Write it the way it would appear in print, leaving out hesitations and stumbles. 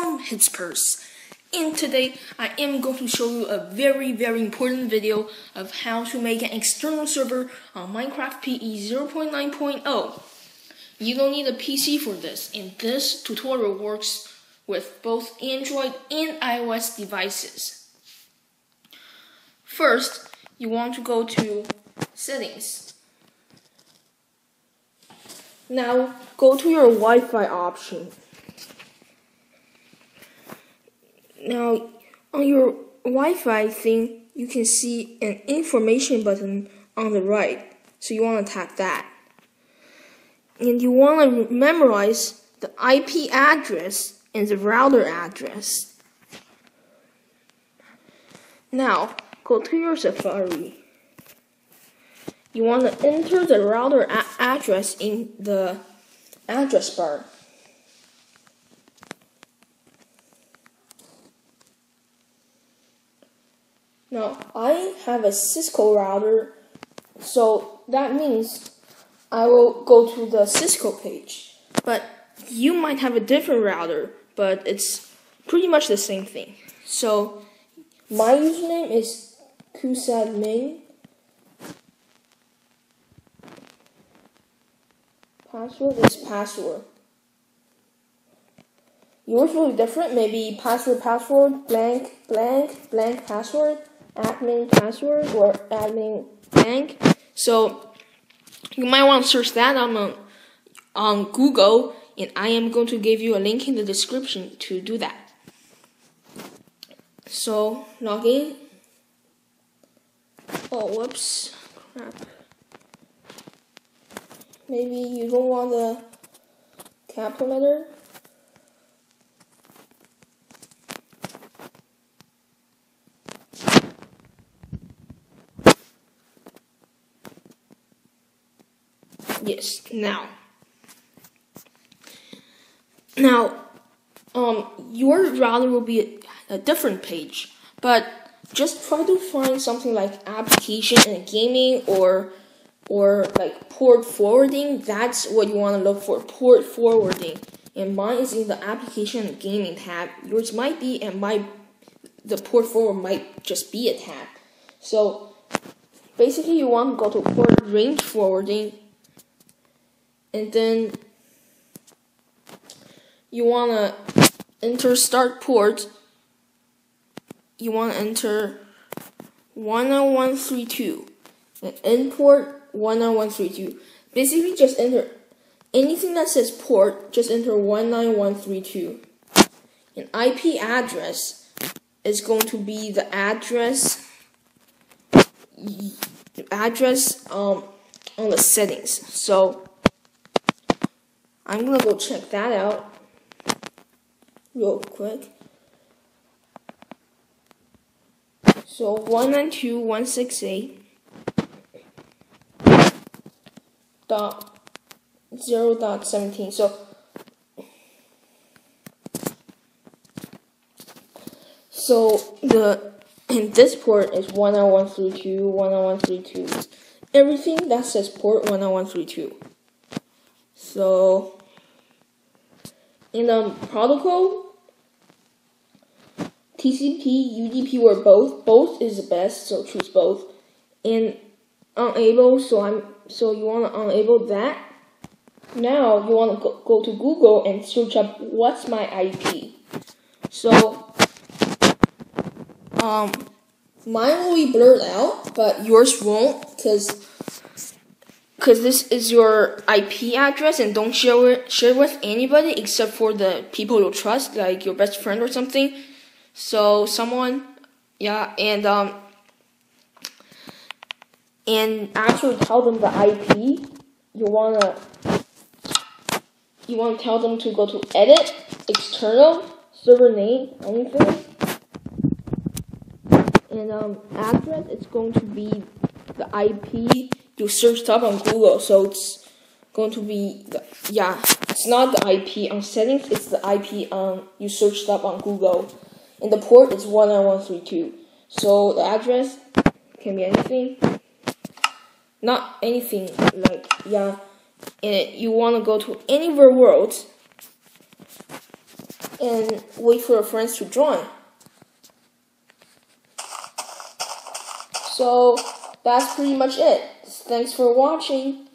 from HipSippers, and today I am going to show you a very important video of how to make an external server on Minecraft PE 0.9.0. You don't need a PC for this, and this tutorial works with both Android and iOS devices. First, you want to go to Settings. Now, go to your Wi-Fi option. Now, on your Wi-Fi thing, you can see an information button on the right, so you want to tap that. And you want to memorize the IP address and the router address. Now, go to your Safari. You want to enter the router address in the address bar. Now, I have a Cisco router, so that means I will go to the Cisco page. But you might have a different router, but it's pretty much the same thing. So, my username is kusadmin. Password is password. Yours will be different, maybe password, blank, password, admin password, or admin blank. So you might want to search that on Google, and I am going to give you a link in the description to do that. So log in. Oh, whoops, crap. Maybe you don't want the capital letter. Yes, now, your router will be a different page, but just try to find something like application and gaming or like port forwarding. That's what you want to look for, port forwarding. And mine is in the application and gaming tab. Yours might be, and the port forward might just be a tab. So basically, you want to go to port range forwarding, and then you want to enter start port. You want to enter 10132 and end port 19132. Basically, just enter anything that says port, just enter 19132. An IP address is going to be the address on the settings. So I'm gonna go check that out real quick. So 192.168.0.17. So this port is 10132, 10132. Everything that says port 10132. So in the protocol, TCP, UDP, or both. Both is the best, so choose both. And unable, so you want to unable that. Now you want to go to Google and search up what's my IP. So mine will be blurred out, but yours won't, because this is your IP address, and don't share with anybody except for the people you trust, like your best friend or something. So someone, yeah, and actually tell them the IP. You wanna tell them to go to edit, external, server name, anything. And address, it's going to be the IP you searched up on Google, so it's going to be it's not the IP on settings, it's the IP you searched up on Google. And the port is 19132. So the address can be anything. Not anything, like, yeah, and you want to go to anywhere world, and wait for your friends to join. So that's pretty much it. Thanks for watching.